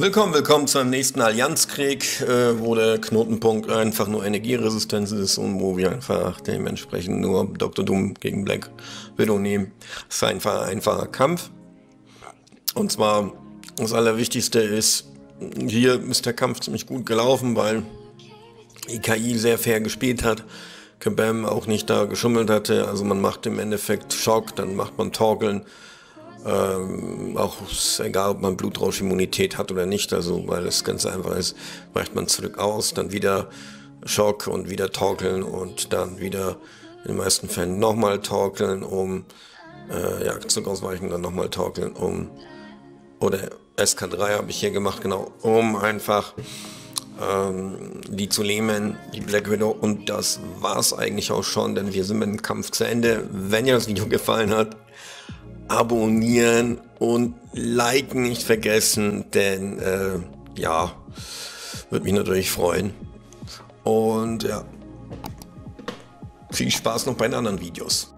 Willkommen zum nächsten Allianzkrieg, wo der Knotenpunkt einfach nur Energieresistenz ist und wo wir einfach dementsprechend nur Dr. Doom gegen Black Widow nehmen. Das ist ein einfacher Kampf. Und zwar, das Allerwichtigste ist, hier ist der Kampf ziemlich gut gelaufen, weil IKI sehr fair gespielt hat, Kabam auch nicht da geschummelt hatte. Also man macht im Endeffekt Schock, dann macht man Torkeln. Auch egal, ob man Blutrauschimmunität hat oder nicht, also weil es ganz einfach ist, weicht man zurück aus, dann wieder Schock und wieder torkeln und dann wieder in den meisten Fällen nochmal torkeln, um ja, Zurückausweichen, dann nochmal torkeln, um, oder SK3 habe ich hier gemacht, genau, um einfach die zu lähmen, die Black Widow, und das war's eigentlich auch schon, denn wir sind mit dem Kampf zu Ende. Wenn dir das Video gefallen hat, abonnieren und liken nicht vergessen, denn ja, würde mich natürlich freuen. Und ja, viel Spaß noch bei den anderen Videos.